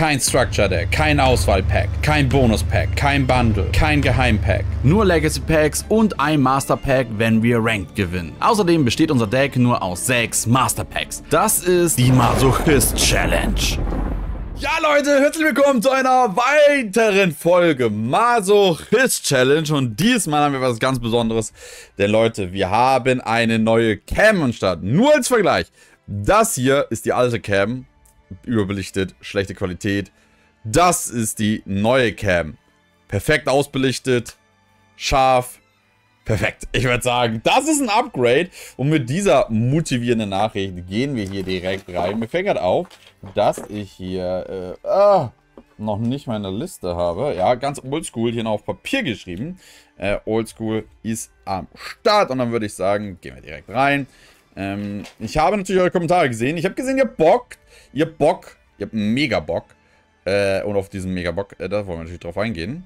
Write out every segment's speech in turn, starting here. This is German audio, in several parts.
Kein Structure Deck, kein Auswahlpack, kein Bonuspack, kein Bundle, kein Geheimpack. Nur Legacy Packs und ein Master Pack, wenn wir Ranked gewinnen. Außerdem besteht unser Deck nur aus 6 Master Packs. Das ist die Masochist Challenge. Ja Leute, herzlich willkommen zu einer weiteren Folge Masochist Challenge und diesmal haben wir was ganz Besonderes, denn Leute, wir haben eine neue Cam am Start. Nur als Vergleich, das hier ist die alte Cam, überbelichtet, schlechte Qualität. Das ist die neue Cam, perfekt ausbelichtet, scharf. Perfekt, ich würde sagen, das ist ein Upgrade und mit dieser motivierenden Nachricht gehen wir hier direkt rein. Mir fällt gerade auf, dass ich hier noch nicht meine Liste habe. Ja, ganz oldschool, hier noch auf Papier geschrieben. Oldschool ist am Start und dann würde ich sagen, gehen wir direkt rein. Ich habe natürlich eure Kommentare gesehen. Ich habe gesehen, ihr habt mega Bock. Und auf diesen mega Bock, da wollen wir natürlich drauf eingehen.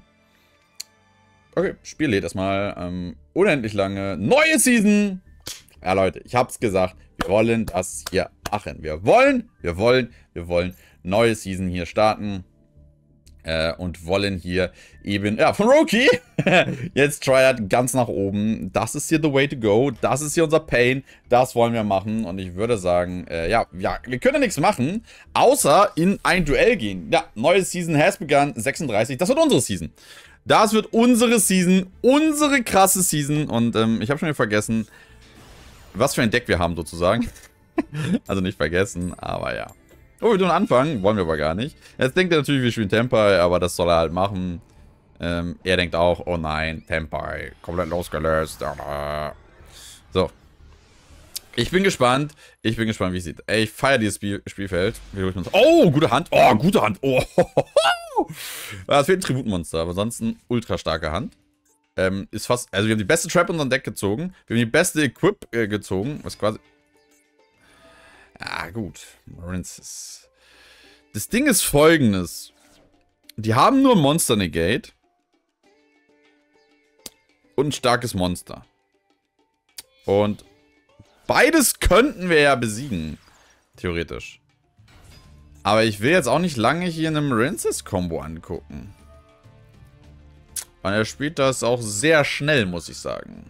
Okay, Spiel lädt erstmal unendlich lange. Neue Season! Ja, Leute, ich hab's gesagt. Wir wollen das hier machen. Wir wollen neue Season hier starten. Und wollen hier eben, ja, von Rookie, jetzt Triad ganz nach oben. Das ist hier the way to go. Das ist hier unser Pain. Das wollen wir machen. Und ich würde sagen, ja, wir können ja nichts machen, außer in ein Duell gehen. Ja, neue Season has begun. 36, das wird unsere Season. Das wird unsere Season, unsere krasse Season. Und ich habe schon wieder vergessen, was für ein Deck wir haben sozusagen. Also nicht vergessen, aber ja. Oh, wir tun anfangen, wollen wir aber gar nicht. Jetzt denkt er natürlich, wir spielen Tempai, aber das soll er halt machen. Er denkt auch, oh nein, Tempai, komplett losgelöst. So. Ich bin gespannt, wie es sieht. Ey, ich feiere dieses Spielfeld. Oh, gute Hand. Oh, gute Hand. Oh, es fehlt ein Tributmonster, aber sonst eine ultra starke Hand. Ist fast, also wir haben die beste Trap in unserem Deck gezogen. Wir haben die beste Equip gezogen, was quasi... Ah, gut. Rinces. Das Ding ist folgendes. Die haben nur Monster Negate. Und ein starkes Monster. Und beides könnten wir ja besiegen. Theoretisch. Aber ich will jetzt auch nicht lange hier in einem Rinces-Kombo angucken. Und er spielt das auch sehr schnell, muss ich sagen.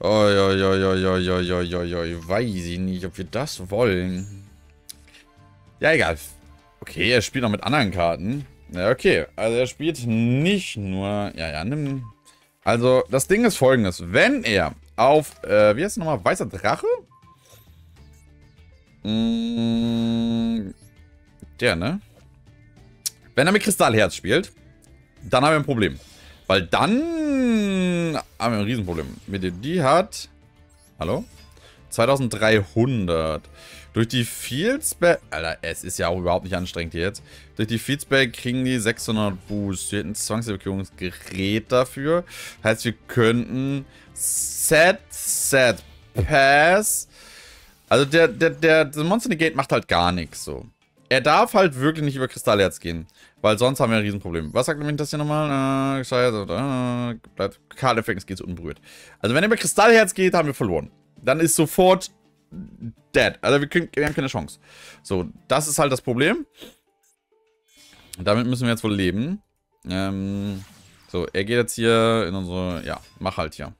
Oi, weiß ich nicht, ob wir das wollen. Ja, egal. Okay, er spielt noch mit anderen Karten. Ja, okay. Also er spielt nicht nur... Ja, nimm... Also, das Ding ist folgendes. Wenn er auf... wie heißt es nochmal? Weißer Drache? Der, ne? Wenn er mit Kristallherz spielt, dann haben wir ein Problem. Weil dann haben wir ein Riesenproblem. Die hat... Hallo? 2300. Durch die Fieldspell... Alter, es ist ja auch überhaupt nicht anstrengend hier jetzt. Durch die Fieldspell kriegen die 600 Boost. Wir hätten ein Zwangsevokierungsgerät dafür. Heißt, wir könnten... Set, Pass... Also der Monster Negate macht halt gar nichts so. Er darf halt wirklich nicht über Kristallherz gehen, weil sonst haben wir ein Riesenproblem. Was sagt nämlich das hier nochmal? Bleibt Karl-Effekt, es geht unberührt. Also wenn er über Kristallherz geht, haben wir verloren. Dann ist sofort dead. Also wir haben keine Chance. So, das ist halt das Problem. Damit müssen wir jetzt wohl leben. So, er geht jetzt hier in unsere... Ja, mach halt hier.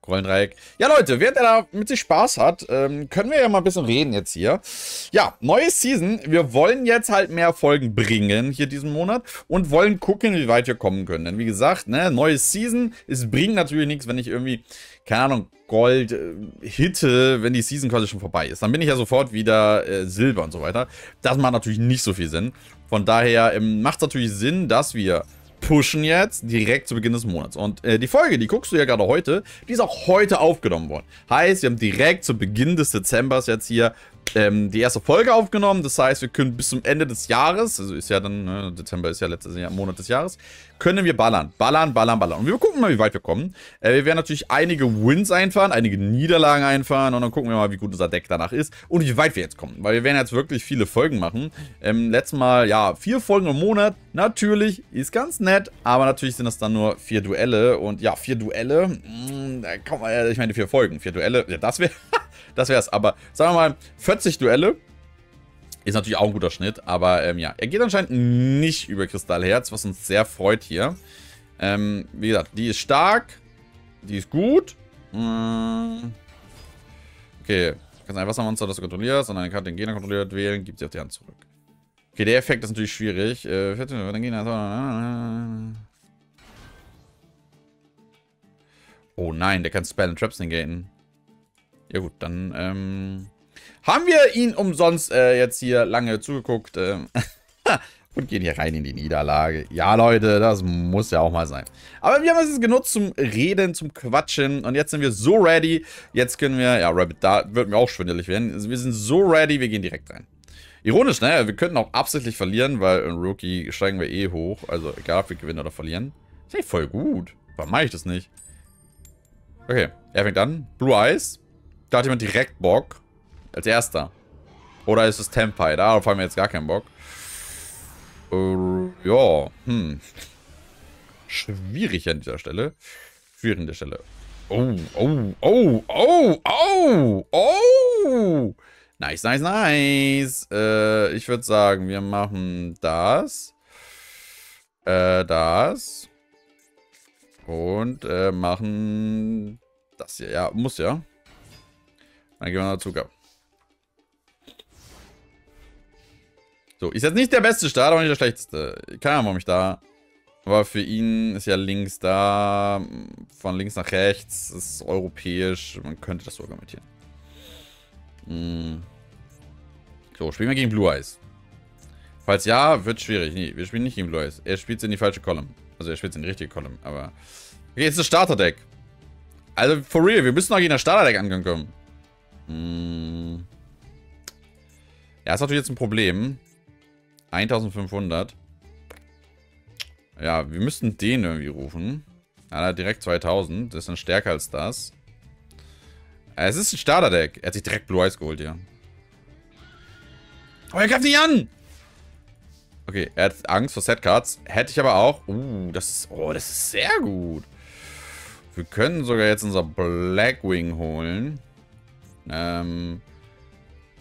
Korallendreieck. Ja, Leute, während er damit sich Spaß hat, können wir ja mal ein bisschen reden jetzt hier. Ja, neue Season. Wir wollen jetzt halt mehr Folgen bringen hier diesen Monat und wollen gucken, wie weit wir kommen können. Denn wie gesagt, ne, neue Season, es bringt natürlich nichts, wenn ich irgendwie, keine Ahnung, Gold hitte, wenn die Season quasi schon vorbei ist. Dann bin ich ja sofort wieder Silber und so weiter. Das macht natürlich nicht so viel Sinn. Von daher macht es natürlich Sinn, dass wir... pushen jetzt direkt zu Beginn des Monats. Und die Folge, die guckst du ja gerade heute, die ist auch heute aufgenommen worden. Heißt, wir haben direkt zu Beginn des Dezembers jetzt hier die erste Folge aufgenommen. Das heißt, wir können bis zum Ende des Jahres, also ist ja dann, ne, Dezember ist ja letztes Jahr Monat des Jahres, können wir ballern. Ballern. Und wir gucken mal, wie weit wir kommen. Wir werden natürlich einige Wins einfahren, einige Niederlagen einfahren und dann gucken wir mal, wie gut unser Deck danach ist und wie weit wir jetzt kommen. Weil wir werden jetzt wirklich viele Folgen machen. Letztes Mal, ja, 4 Folgen im Monat. Natürlich ist ganz nett, aber natürlich sind das dann nur 4 Duelle und ja, 4 Duelle, komm, ich meine 4 Folgen, 4 Duelle, ja, das wäre... Das wär's, aber sagen wir mal, 40 Duelle Ist natürlich auch ein guter Schnitt, aber ja. Er geht anscheinend nicht über Kristallherz, was uns sehr freut hier. Wie gesagt, die ist stark. Die ist gut. Okay. Du kannst ein Wassermonster, das du kontrollierst, und eine Karte, den Gegner kontrolliert, wählen, gibt sie auf die Hand zurück. Okay, der Effekt ist natürlich schwierig. Oh nein, der kann Spell and Traps negaten. Ja gut, dann haben wir ihn umsonst jetzt hier lange zugeguckt. Und gehen hier rein in die Niederlage. Ja, Leute, das muss ja auch mal sein. Aber wir haben es jetzt genutzt zum Reden, zum Quatschen. Und jetzt sind wir so ready. Jetzt können wir... Ja, Rabbit, da wird mir auch schwindelig werden. Wir sind so ready, wir gehen direkt rein. Ironisch, ne? Wir könnten auch absichtlich verlieren, weil in Rookie steigen wir eh hoch. Also egal, ob wir gewinnen oder verlieren. Ist eigentlich voll gut. Warum mache ich das nicht? Okay, er fängt an. Blue Eyes. Da hat jemand direkt Bock. Als erster. Oder ist es Tempai? Darauf haben wir jetzt gar keinen Bock. Ja, schwierig an dieser Stelle. Schwierig an der Stelle. Oh, oh, oh, oh, oh, oh. Nice, nice, nice. Ich würde sagen, wir machen das. Das. Und machen das hier. Ja, muss ja. Dann gehen wir noch Zucker. So, ist jetzt nicht der beste Start, aber nicht der schlechteste. Keine Ahnung, warum ich da... Aber für ihn ist ja links da. Von links nach rechts. Ist europäisch. Man könnte das so argumentieren. So, spielen wir gegen Blue Eyes. Falls ja, wird schwierig. Nee, wir spielen nicht gegen Blue Eyes. Er spielt in die falsche Column. Also er spielt in die richtige Column, aber... Okay, jetzt ist das Starterdeck. Also, for real, wir müssen noch gegen das Starterdeck ankommen. Ja, das ist natürlich jetzt ein Problem. 1500. Ja, wir müssten den irgendwie rufen. Ja, direkt 2000. Das ist dann stärker als das. Es ist ein Starterdeck. Er hat sich direkt Blue Eyes geholt, ja. Oh, er greift nicht an! Okay, er hat Angst vor Setcards. Hätte ich aber auch. Das ist sehr gut. Wir können sogar jetzt unser Blackwing holen.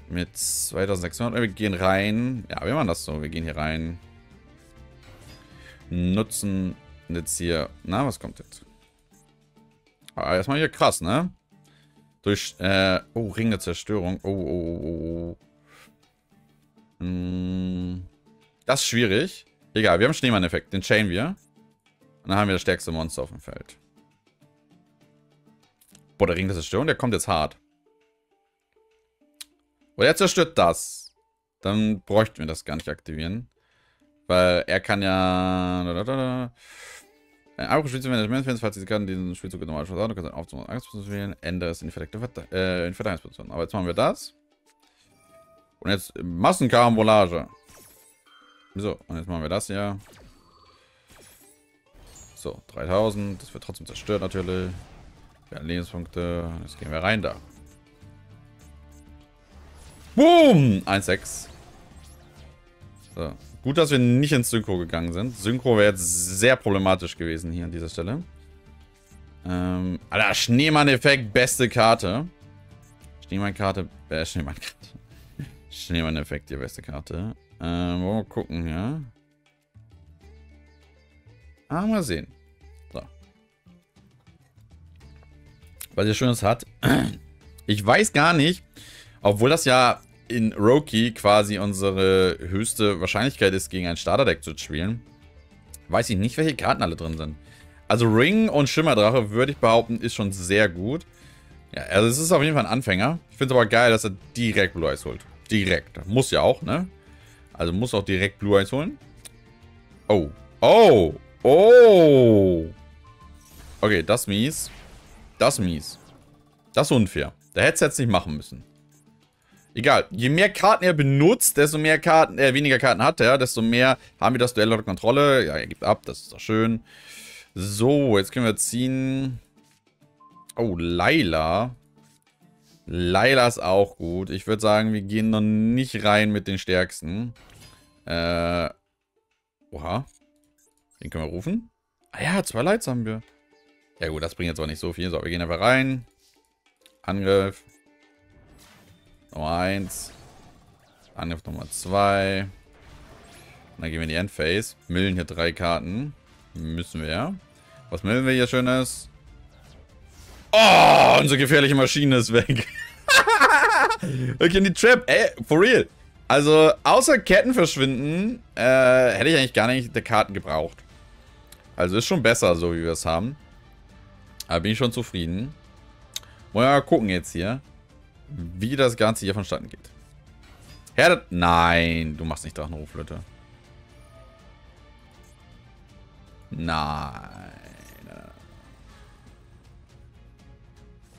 Mit 2600. Wir gehen rein. Ja, wir machen das so. Wir gehen hier rein. Nutzen jetzt hier. Na, was kommt jetzt? Ah, erstmal hier krass, ne? Durch. Oh, Ring der Zerstörung. Das ist schwierig. Egal, wir haben Schneemann-Effekt. Den chainen wir. Und dann haben wir das stärkste Monster auf dem Feld. Boah, der Ring der Zerstörung, der kommt jetzt hart. Oder er zerstört das. Dann bräuchten wir das gar nicht aktivieren. Weil er kann ja... Ein Abgriff spielt, wenn der Management, falls diese Karten diesen Spielzug normal schaut, du kannst einen Aufzug und Angstposition wählen, ändere es in die Verteidigungsposition. Aber jetzt machen wir das. Und jetzt Massenkarambolage. So, und jetzt machen wir das hier. So, 3000. Das wird trotzdem zerstört natürlich. Wir haben Lebenspunkte. Jetzt gehen wir rein da. Boom! 1,6. So. Gut, dass wir nicht ins Synchro gegangen sind. Synchro wäre jetzt sehr problematisch gewesen hier an dieser Stelle. Alter, Schneemann-Effekt, beste Karte. Schneemann-Effekt, die beste Karte. Wollen wir gucken, ja? Mal sehen. So. Was ihr Schönes hat. Ich weiß gar nicht... Obwohl das ja in Roki quasi unsere höchste Wahrscheinlichkeit ist, gegen ein Starterdeck zu spielen, weiß ich nicht, welche Karten alle drin sind. Also Ring und Schimmerdrache, würde ich behaupten, ist schon sehr gut. Ja, also es ist auf jeden Fall ein Anfänger. Ich finde es aber geil, dass er direkt Blue Eyes holt. Direkt. Muss ja auch, ne? Also muss auch direkt Blue Eyes holen. Oh. Oh. Oh. Okay, das ist mies. Das ist mies. Das ist unfair. Da hätte es jetzt nicht machen müssen. Egal, je mehr Karten er benutzt, desto mehr Karten, weniger Karten hat er, desto mehr haben wir das Duell unter Kontrolle. Ja, er gibt ab, das ist doch schön. So, jetzt können wir ziehen. Oh, Layla. Layla ist auch gut. Ich würde sagen, wir gehen noch nicht rein mit den Stärksten. Oha. Den können wir rufen. Ah ja, 2 Lights haben wir. Ja gut, das bringt jetzt auch nicht so viel. So, wir gehen einfach rein. Angriff. Nummer 1. Angriff Nummer 2. Und dann gehen wir in die Endphase. Millen hier 3 Karten. Müssen wir. Was millen wir hier Schönes? Oh, unsere gefährliche Maschine ist weg. Okay, in die Trap. Ey, for real. Also, außer Ketten verschwinden, hätte ich eigentlich gar nicht die Karten gebraucht. Also ist schon besser, so wie wir es haben. Aber bin ich schon zufrieden. Wollen wir mal gucken jetzt hier, wie das Ganze hier vonstatten geht. Herdet. Nein, du machst nicht Drachenruf, Leute. Nein.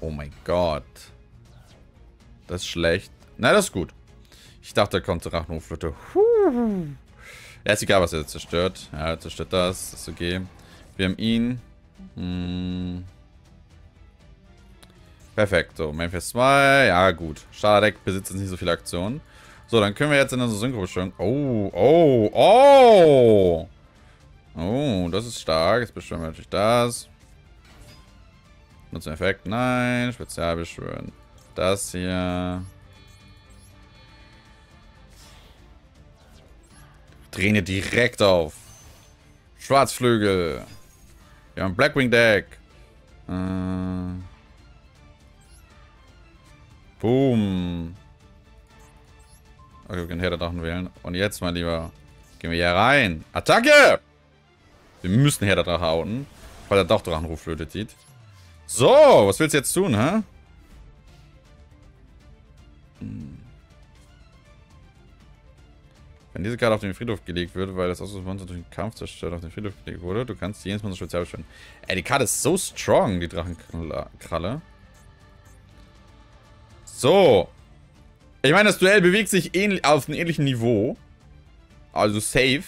Oh mein Gott. Das ist schlecht. Na, das ist gut. Ich dachte, da kommt Drachenruf-Flöte. Ja, ist egal, was er jetzt zerstört. Ja, er zerstört das. Das ist okay. Wir haben ihn. Hm. Perfekt. So, Memphis 2. Ja, gut. Schadek besitzt jetzt nicht so viele Aktionen. So, dann können wir jetzt in unsere Synchro-Beschwörung. Oh, oh, oh. Oh, das ist stark. Jetzt beschwören wir natürlich das. Nutzen Effekt. Nein. Spezial beschwören. Das hier. Drehen wir direkt auf. Schwarzflügel. Wir haben Blackwing-Deck. Boom. Okay, wir können Herder Drachen wählen. Und jetzt, mein Lieber, gehen wir hier rein. Attacke! Wir müssen Herder Drachen outen, weil er doch Drachenruf flötet sieht. So, was willst du jetzt tun, hä? Wenn diese Karte auf den Friedhof gelegt wird, weil das Ausrüstungsmonster durch den Kampf zerstört auf den Friedhof gelegt wurde, du kannst jedes Monster spezial beschwören. Ey, die Karte ist so strong, die Drachenkralle. So. Ich meine, das Duell bewegt sich auf einem ähnlichen Niveau. Also safe.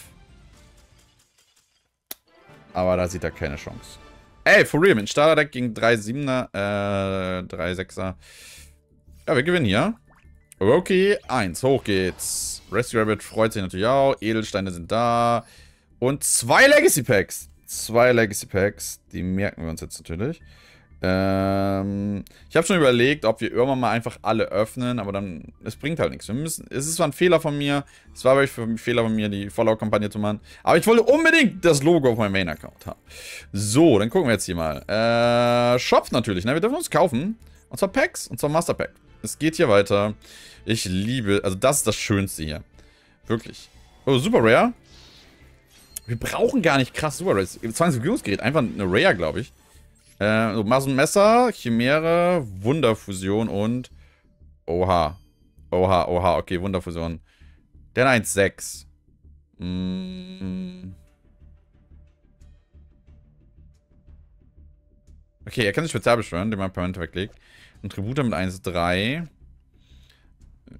Aber da sieht er keine Chance. Ey, for real, mit Starterdeck gegen 3 7er, 3 6er. Ja, wir gewinnen hier. Okay, 1, hoch geht's. Rescue Rabbit freut sich natürlich auch. Edelsteine sind da. Und 2 Legacy Packs. 2 Legacy Packs. Die merken wir uns jetzt natürlich. Ich habe schon überlegt, ob wir irgendwann mal einfach alle öffnen. Aber dann, es bringt halt nichts. Wir müssen, es ist zwar ein Fehler von mir. Es war aber ein Fehler von mir, die Follow-Kampagne zu machen. Aber ich wollte unbedingt das Logo auf meinem Main-Account haben. So, dann gucken wir jetzt hier mal. Shop natürlich, ne? Wir dürfen uns kaufen. Und zwar Packs. Und zwar Master Pack. Es geht hier weiter. Ich liebe... Also das ist das Schönste hier. Wirklich. Oh, Super Rare. Wir brauchen gar nicht krass Super Rares. 20 Verfügungsgerät. Einfach eine Rare, glaube ich. So, Massenmesser, Chimäre, Wunderfusion und... Oha. Oha, oha. Okay, Wunderfusion. Dann 1,6. Mm. Okay, er kann sich spezial beschwören, den man permanent weglegt. Ein Tributer mit 1,3.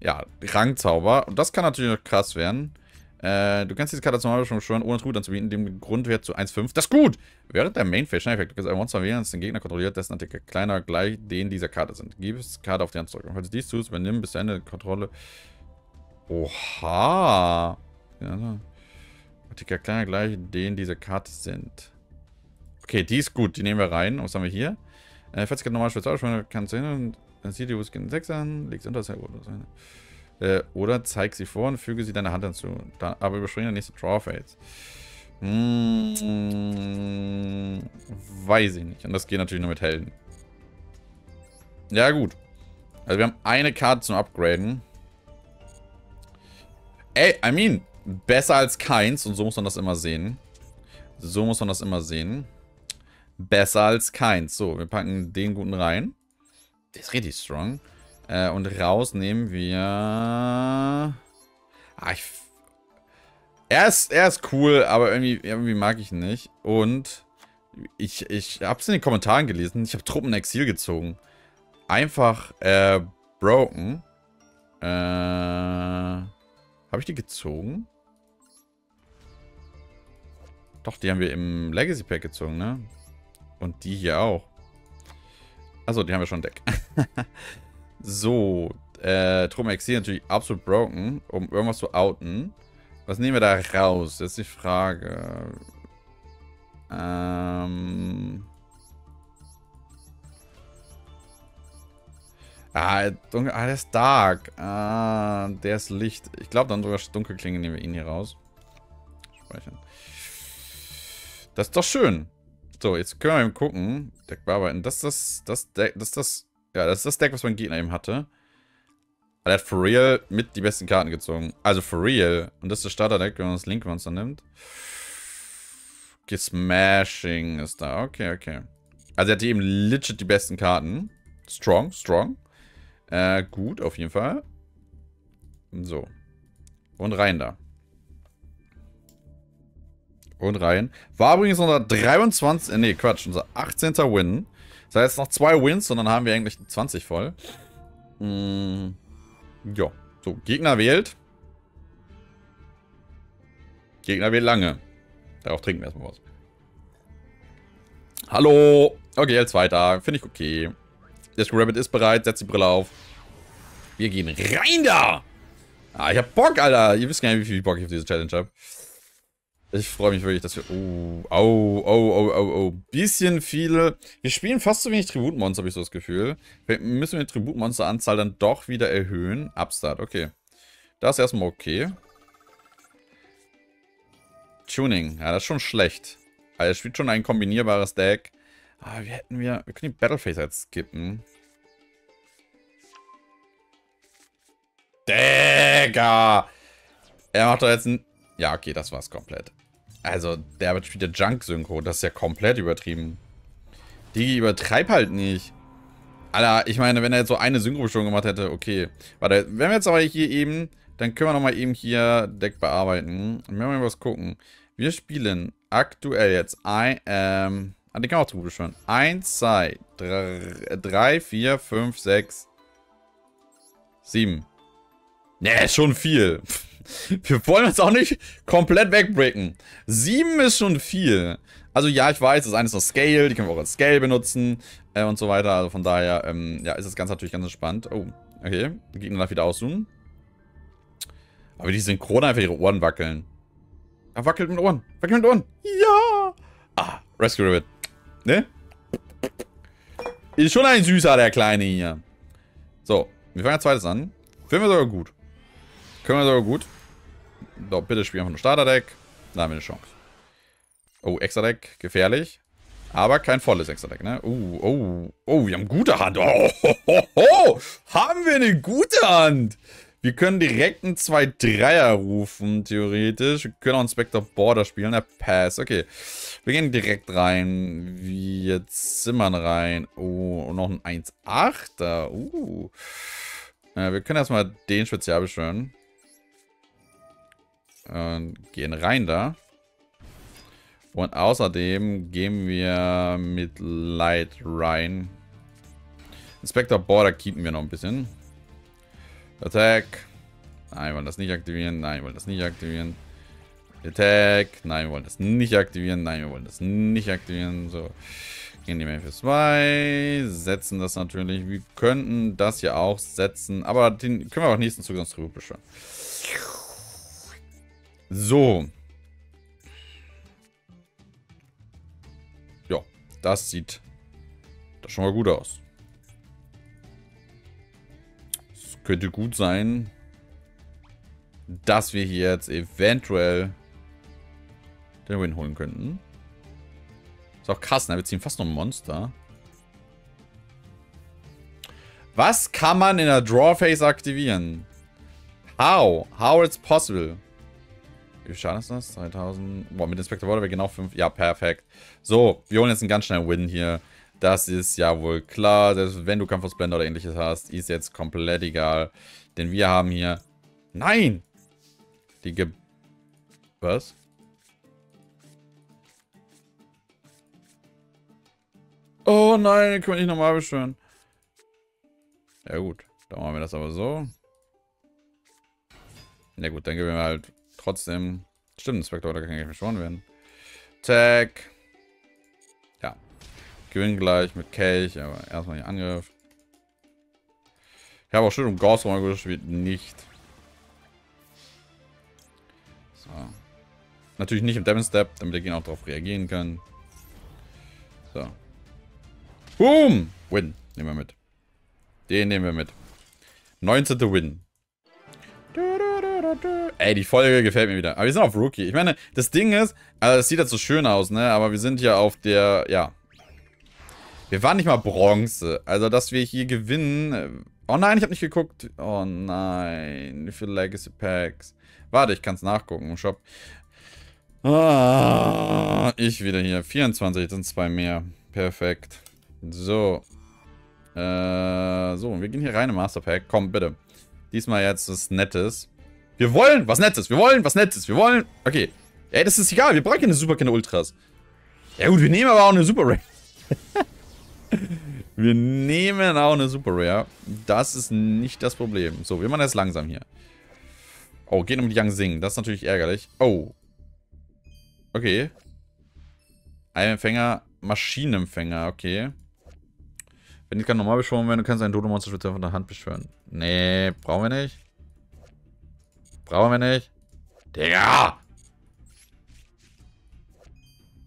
Ja, Rangzauber. Und das kann natürlich noch krass werden. Du kannst diese Karte zum Beispiel schon beschwören, ohne Tribut anzubieten, dem Grundwert zu 1,5. Das ist gut! Während der Main-Phase Schneideffekt, du kannst ein Monster wählen, das den Gegner kontrolliert, dessen Artikel kleiner gleich den dieser Karte sind. Gib es Karte auf die Hand zurück. Und falls du dies tust, übernimm bis Ende Kontrolle. Oha! Ja, Artikel kleiner gleich den dieser Karte sind. Okay, die ist gut. Die nehmen wir rein. Was haben wir hier? 40 normal Spezial, kannst du hin und dann zieht die USG 6 an, legst unter das oder zeig sie vor und füge sie deiner Hand hinzu. Da, aber überspringen der nächste Drawphase. Weiß ich nicht. Und das geht natürlich nur mit Helden. Ja, gut. Also, wir haben eine Karte zum Upgraden. Ey, I mean, besser als keins. Und so muss man das immer sehen. So muss man das immer sehen. Besser als keins. So, wir packen den guten rein. Der ist richtig strong. Und raus nehmen wir... Er ist cool, aber irgendwie mag ich ihn nicht. Und ich habe es in den Kommentaren gelesen. Ich habe Truppenexil gezogen. Einfach broken. Habe ich die gezogen? Doch, die haben wir im Legacy Pack gezogen, ne? Und die hier auch. Achso, die haben wir schon im Deck. So, Truppenexil natürlich absolut broken, um irgendwas zu outen. Was nehmen wir da raus? Das ist die Frage. Ah, dunkel, ah, der ist Dark. Ah, der ist Licht. Ich glaube, dann sogar Dunkelklinge nehmen wir ihn hier raus. Speichern. Das ist doch schön. So, jetzt können wir eben gucken. Deck bearbeiten. Das ist das Deck, was mein Gegner eben hatte. Aber der hat for real mit die besten Karten gezogen. Also for real. Und das ist das Starterdeck, wenn man das linke Monster nimmt. Okay, Smashing ist da. Okay, okay. Also er hat eben legit die besten Karten. Strong, strong. Gut, auf jeden Fall. So. Und rein da. Und rein. War übrigens unser 18. Win. Das heißt noch 2 Wins und dann haben wir eigentlich 20 voll. Ja. So, Gegner wählt. Gegner wählt lange. Darauf trinken wir erstmal was. Hallo. Okay, jetzt weiter. Finde ich okay. Rescue Rabbit ist bereit, setzt die Brille auf. Wir gehen rein da! Ah, ich hab Bock, Alter! Ihr wisst gar nicht, wie viel Bock ich auf diese Challenge hab. Ich freue mich wirklich, dass wir... Bisschen viele... Wir spielen fast zu wenig Tributmonster, habe ich so das Gefühl. Vielleicht müssen wir die Tributmonsteranzahl dann doch wieder erhöhen. Upstart, okay. Das ist erstmal okay. Tuning, ja, das ist schon schlecht. Also, er spielt schon ein kombinierbares Deck. Ah, wir können die Battleface jetzt skippen. Digga! Er macht doch jetzt ein... Ja, okay, das war's komplett. Also, der spielt ja Junk-Synchro. Das ist ja komplett übertrieben. Digi, übertreib halt nicht. Alter, ich meine, wenn er jetzt so eine Synchro-Bestellung gemacht hätte, okay. Warte, wenn wir jetzt aber hier eben... Dann können wir nochmal eben hier Deck bearbeiten. Und wir mal was gucken. Wir spielen aktuell jetzt ein... Die kann auch zu gut beschwören. 1, 2, 3, 4, 5, 6, 7. Ne, ist schon viel. Wir wollen uns auch nicht komplett wegbreaken. 7 ist schon viel. Also ja, ich weiß, das eine ist noch Scale. Die können wir auch als Scale benutzen und so weiter. Also von daher ja, ist das Ganze natürlich ganz entspannt. Oh, okay. Der Gegner darf wieder auszoomen. Aber die synchron einfach ihre Ohren wackeln. Er wackelt mit Ohren. Wackelt mit Ohren. Ja. Ah, Rescue Rabbit. Ne? Ist schon ein Süßer, der Kleine hier. So, wir fangen als zweites an. Finden wir sogar gut. Können wir sogar gut. Doch, bitte spielen wir von Starterdeck. Da haben wir eine Chance. Oh, Extra-Deck. Gefährlich. Aber kein volles Extra-Deck, ne? Wir haben gute Hand. Haben wir eine gute Hand. Wir können direkt einen 2-3er rufen, theoretisch. Wir können auch Inspector Border spielen. Der Pass, okay. Wir gehen direkt rein. Wir zimmern rein. Oh, und noch ein 1-8er. Wir können erstmal den Spezial beschwören. Und gehen rein da. Und außerdem gehen wir mit Light rein. Inspector Border keepen wir noch ein bisschen. Attack. Nein, wir wollen das nicht aktivieren. Nein, wir wollen das nicht aktivieren. Attack. Nein, wir wollen das nicht aktivieren. Nein, wir wollen das nicht aktivieren. So. Gehen die Main für 2. Setzen das natürlich. Wir könnten das hier auch setzen. Aber den können wir auch nächsten Zug sonst drüber beschwören. So. Ja, das sieht das schon mal gut aus. Könnte gut sein, dass wir hier jetzt eventuell den Win holen könnten. Ist auch krass, ne? Wir ziehen fast noch ein Monster. Was kann man in der Draw Phase aktivieren? How? How it's possible? Wie schade ist das? 3000. Boah, mit Inspector Border wäre genau 5. Ja, perfekt. So, wir holen jetzt einen ganz schnellen Win hier. Das ist ja wohl klar, dass wenn du Kampfblender oder ähnliches hast, ist jetzt komplett egal. Denn wir haben hier... Nein! Die Ge... Was? Oh nein, können wir nicht nochmal beschwören. Ja gut, dann machen wir das aber so. Na gut, dann geben wir halt trotzdem... Stimmt, Inspector, da kann ich nicht beschworen werden. Tag. Gewinn gleich mit Kelch, aber erstmal hier Angriff. Ich habe auch schön um Ghost Match gespielt, nicht. So. Natürlich nicht im Damage Step, damit der Gegner auch darauf reagieren kann. So. Boom! Win, nehmen wir mit. Den nehmen wir mit. 19. Win. Ey, die Folge gefällt mir wieder. Aber wir sind auf Rookie. Ich meine, das Ding ist, also es sieht jetzt so schön aus, ne? Aber wir sind ja auf der, ja. Wir waren nicht mal Bronze. Also, dass wir hier gewinnen. Oh nein, ich habe nicht geguckt. Oh nein. Wie viele Legacy Packs? Warte, ich kann es nachgucken im Shop. Ah, ich wieder hier. 24, sind 2 mehr. Perfekt. So. So, wir gehen hier rein im Master Pack. Komm, bitte. Diesmal jetzt was Nettes. Wir wollen was Nettes. Wir wollen was Nettes. Wir wollen... Okay. Ey, das ist egal. Wir brauchen keine Super, keine Ultras. Ja gut, wir nehmen aber auch eine Super Rare. Wir nehmen auch eine Super Rare. Das ist nicht das Problem. So, wir machen das langsam hier. Oh, geht um die Yang Sing. Das ist natürlich ärgerlich. Oh. Okay. Eiempfänger, Maschinenempfänger. Okay. Wenn die kann normal beschworen werden, du kannst einen Dodo-Monster speziell von der Hand beschwören. Nee, brauchen wir nicht. Brauchen wir nicht. Digga!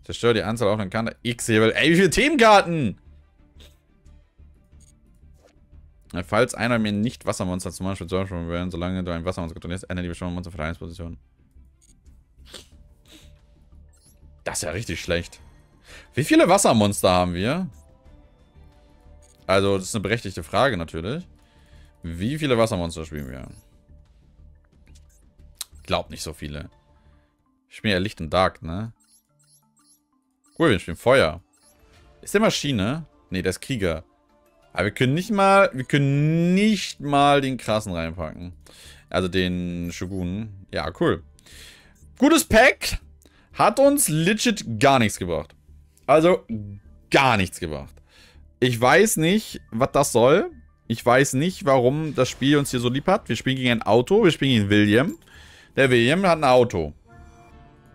Zerstöre die Anzahl auf den Kanten. X-Hebel. Ey, wie viele Themenkarten? Falls einer mir nicht Wassermonster zum Beispiel beschwören werden, solange du ein Wassermonster kontrollierst, ändere die beschworenen Monster von Verteidigungsposition. Das ist ja richtig schlecht. Wie viele Wassermonster haben wir? Also, das ist eine berechtigte Frage natürlich. Wie viele Wassermonster spielen wir? Ich glaube nicht so viele. Ich spiele ja Licht und Dark, ne? Cool, wir spielen Feuer. Ist der Maschine? Ne, der ist Krieger. Aber wir können nicht mal den Krassen reinpacken. Also den Shogun. Ja, cool. Gutes Pack. Hat uns legit gar nichts gebracht. Also, gar nichts gebracht. Ich weiß nicht, was das soll. Ich weiß nicht, warum das Spiel uns hier so lieb hat. Wir spielen gegen ein Auto. Wir spielen gegen William. Der William hat ein Auto.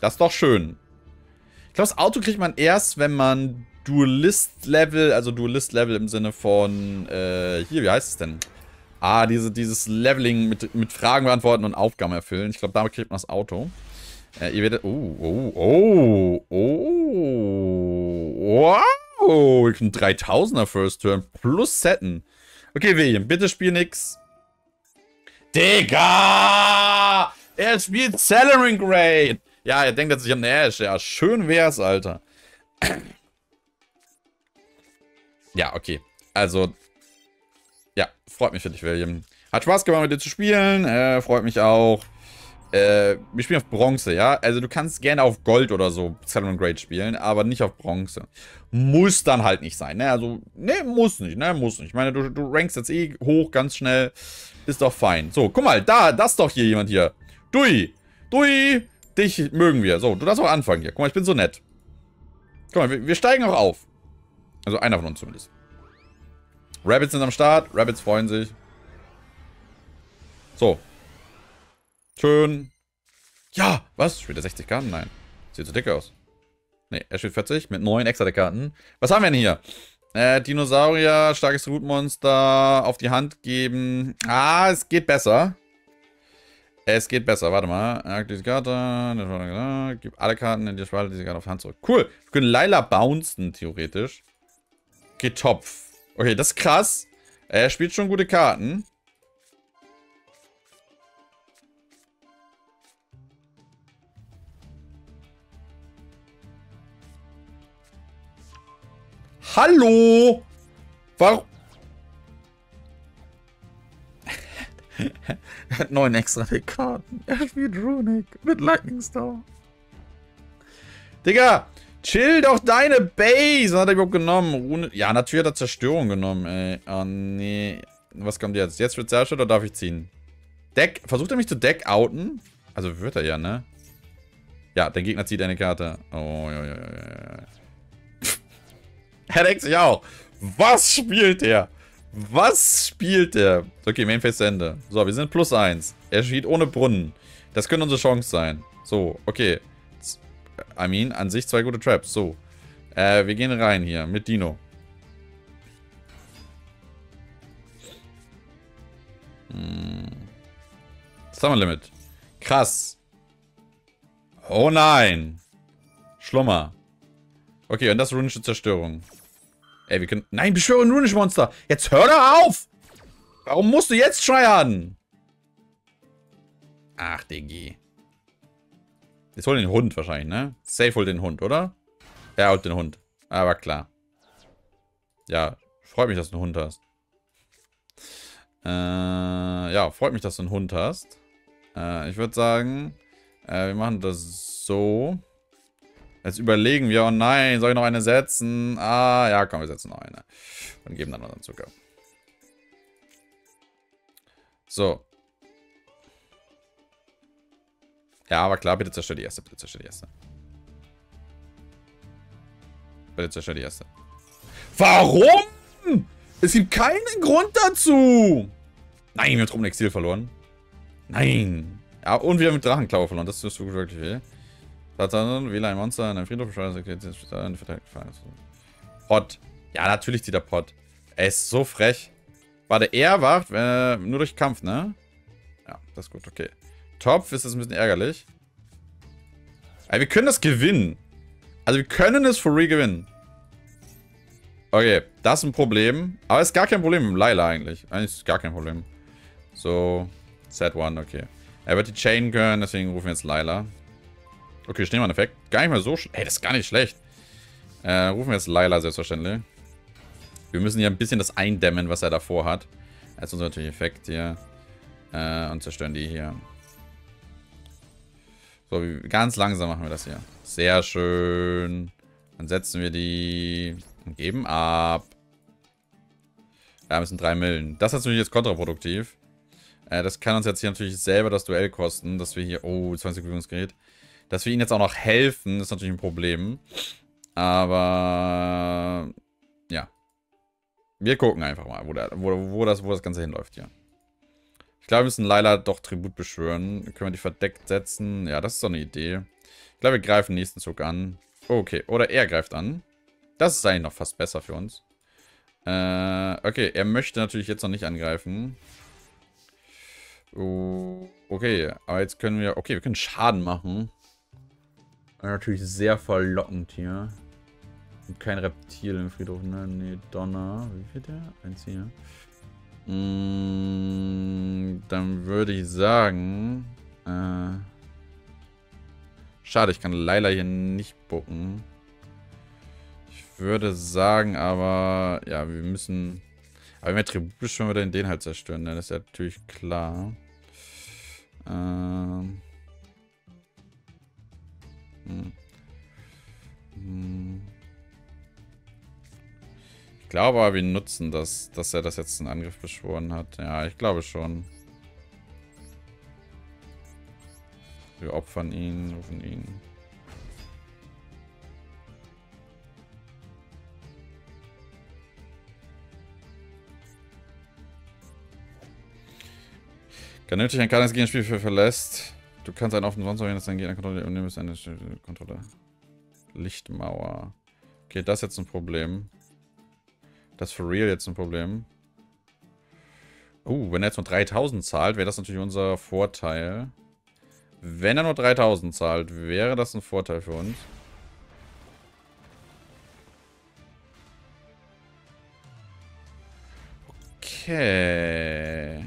Das ist doch schön. Ich glaube, das Auto kriegt man erst, wenn man Duelist-Level, also Duelist-Level im Sinne von, hier, wie heißt es denn? Ah, dieses Leveling mit Fragen beantworten und Aufgaben erfüllen. Ich glaube, damit kriegt man das Auto. Ihr werdet, wow. Oh, ich bin 3000er First Turn plus Setten. Okay, William, bitte spiel nix. Digga! Er spielt Celering Grade. Ja, er denkt jetzt, ich habe eine Ash. Ja, schön wär's, Alter. Ja, okay. Also, ja, freut mich für dich, William. Hat Spaß gemacht, mit dir zu spielen. Freut mich auch. Wir spielen auf Bronze, ja? Also du kannst gerne auf Gold oder so Celering Grade spielen, aber nicht auf Bronze. Muss dann halt nicht sein, ne? Also, ne, muss nicht, ne? Muss nicht. Ich meine, du rankst jetzt eh hoch, ganz schnell. Ist doch fein. So, guck mal, das ist doch hier jemand hier. Dui, dich mögen wir. So, du darfst auch anfangen hier. Guck mal, ich bin so nett. Guck mal, wir steigen auch auf. Also einer von uns zumindest. Rabbits sind am Start. Rabbits freuen sich. So. Schön. Ja, was? Spielt er 60 Karten? Nein. Sieht so dick aus. Ne, er spielt 40 mit 9 extra Karten. Was haben wir denn hier? Dinosaurier, starkes Rootmonster, auf die Hand geben. Ah, es geht besser. Es geht besser, warte mal. Aktiv Karte. Gib alle Karten in die Spalte, diese Karte auf die Hand zurück. Cool. Wir können Layla bouncen, theoretisch. Okay, Topf. Okay, das ist krass. Er spielt schon gute Karten. Hallo! Warum? Er hat 9 extra Karten. Er spielt Runic mit Lightning Storm. Digga, chill doch deine Base. Was hat er überhaupt genommen? Runic. Ja, natürlich hat er Zerstörung genommen, ey. Oh, nee. Was kommt jetzt? Jetzt wird zerstört oder darf ich ziehen? Deck. Versucht er mich zu deck-outen? Also wird er ja, ne? Ja, der Gegner zieht eine Karte. Oh, ja. Er denkt sich auch. Was spielt er? Was spielt er? Okay, Mainface zu Ende. So, wir sind plus 1. Er spielt ohne Brunnen. Das könnte unsere Chance sein. So, okay. I mean, an sich zwei gute Traps. So. Wir gehen rein hier mit Dino. Summer Limit. Krass. Oh nein. Schlummer. Okay, und das runische Zerstörung. Ey, wir können... Nein, beschwöre ein runisches Monster. Jetzt hör doch auf! Warum musst du jetzt tryharden? Ach, DG. Jetzt hol den Hund wahrscheinlich, ne? Safe holt den Hund, oder? Er holt den Hund. Aber klar. Ja, freut mich, dass du einen Hund hast. Ja, freut mich, dass du einen Hund hast. Ich würde sagen, wir machen das so. Jetzt überlegen wir, oh nein, soll ich noch eine setzen? Ah, ja, komm, wir setzen noch eine. Und geben dann unseren Zucker. So. Ja, aber klar, bitte zerstör die erste, bitte zerstör die erste. Bitte zerstör die erste. Warum? Es gibt keinen Grund dazu. Nein, wir haben Truppenexil verloren. Nein. Ja, und wir haben mit Drachenklaue verloren. Das tut wirklich weh. Tatsache, wähle ein Monster in einem Friedhof. Pot. Ja, natürlich zieht der Pot. Er ist so frech. Warte, er wacht nur durch Kampf, ne? Ja, das ist gut, okay. Topf ist das ein bisschen ärgerlich. Aber wir können das gewinnen. Also wir können es for real gewinnen. Okay, das ist ein Problem. Aber es ist gar kein Problem mit Layla eigentlich. Eigentlich ist es gar kein Problem. So, Set One, okay. Er wird die Chain können, deswegen rufen wir jetzt Layla. Okay, Schneemann-Effekt. Gar nicht mehr so schlecht. Ey, das ist gar nicht schlecht. Rufen wir jetzt Layla selbstverständlich. Wir müssen hier ein bisschen das eindämmen, was er davor hat. Als unser natürlich Effekt hier. Und zerstören die hier. So, ganz langsam machen wir das hier. Sehr schön. Dann setzen wir die und geben ab. Ja, müssen 3 Millen. Das ist natürlich jetzt kontraproduktiv. Das kann uns jetzt hier natürlich selber das Duell kosten, dass wir hier... Oh, 20 Bewegungsgerät. Dass wir ihnen jetzt auch noch helfen, ist natürlich ein Problem. Aber... Ja. Wir gucken einfach mal, wo das Ganze hinläuft hier. Ich glaube, wir müssen Layla doch Tribut beschwören. Können wir die verdeckt setzen? Ja, das ist doch eine Idee. Ich glaube, wir greifen den nächsten Zug an. Okay, oder er greift an. Das ist eigentlich noch fast besser für uns. Okay, er möchte natürlich jetzt noch nicht angreifen. Okay, aber jetzt können wir... Okay, wir können Schaden machen. Natürlich sehr verlockend hier. Und kein Reptil im Friedhof, ne? Ne, Donner. Wie viel der? 1 hier. Dann würde ich sagen... Schade, ich kann Layla hier nicht bucken. Ich würde sagen, aber... Ja, wir müssen... Aber wenn wir Tribut beschwören, würden wir den halt zerstören. Ne? Das ist ja natürlich klar. Ich glaube aber, wir nutzen das, dass er das jetzt einen Angriff beschworen hat. Ja, ich glaube schon. Wir opfern ihn, rufen ihn. Kann nötig ein kleines Gegenspiel für verlässt. Du kannst einen offenen Sonst verwenden, dass dein Gegner Kontrolle und nimmst eine Kontrolle. Lichtmauer. Okay, das ist jetzt ein Problem. Das ist for real jetzt ein Problem. Wenn er jetzt nur 3000 zahlt, wäre das natürlich unser Vorteil. Wenn er nur 3000 zahlt, wäre das ein Vorteil für uns. Okay.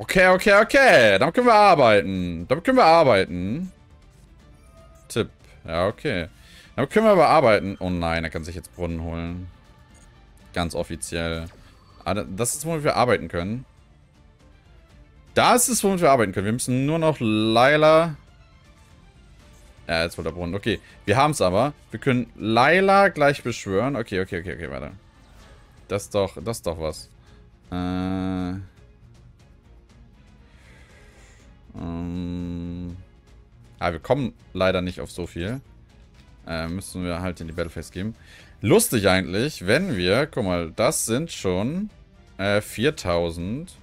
Okay, okay, okay. Damit können wir arbeiten. Damit können wir arbeiten. Tipp. Ja, okay. Damit können wir aber arbeiten. Oh nein, er kann sich jetzt Brunnen holen. Ganz offiziell. Das ist, womit wir arbeiten können. Das ist, womit wir arbeiten können. Wir müssen nur noch Layla... Ja, jetzt holt er Brunnen. Okay, wir haben es aber. Wir können Layla gleich beschwören. Okay, okay, okay, okay, weiter. Das ist doch was. Wir kommen leider nicht auf so viel. Müssen wir halt in die Battleface geben. Lustig eigentlich, wenn wir... Guck mal, das sind schon 4000.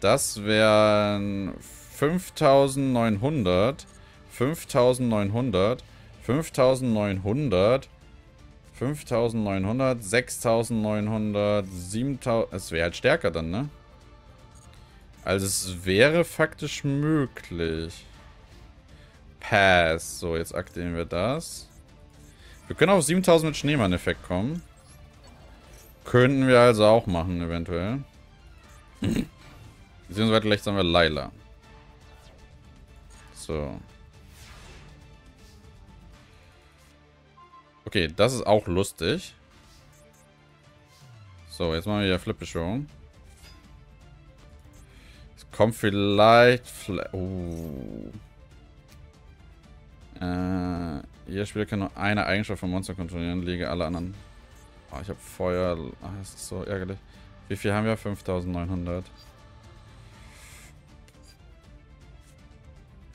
Das wären 5900. 5900. 5900. 5900. 6900. 7000. Es wäre halt stärker dann, ne? Also es wäre faktisch möglich. Pass. So, jetzt aktivieren wir das. Wir können auf 7000 mit Schneemann-Effekt kommen. Könnten wir also auch machen, eventuell. Beziehungsweise vielleicht sagen wir Layla. So. Okay, das ist auch lustig. So, jetzt machen wir hier Flip-Beschwörung. Es kommt vielleicht... Jeder Spieler kann nur eine Eigenschaft von Monster kontrollieren, lege alle anderen... Oh, ich habe Feuer... Ach, das ist so ärgerlich. Wie viel haben wir? 5900.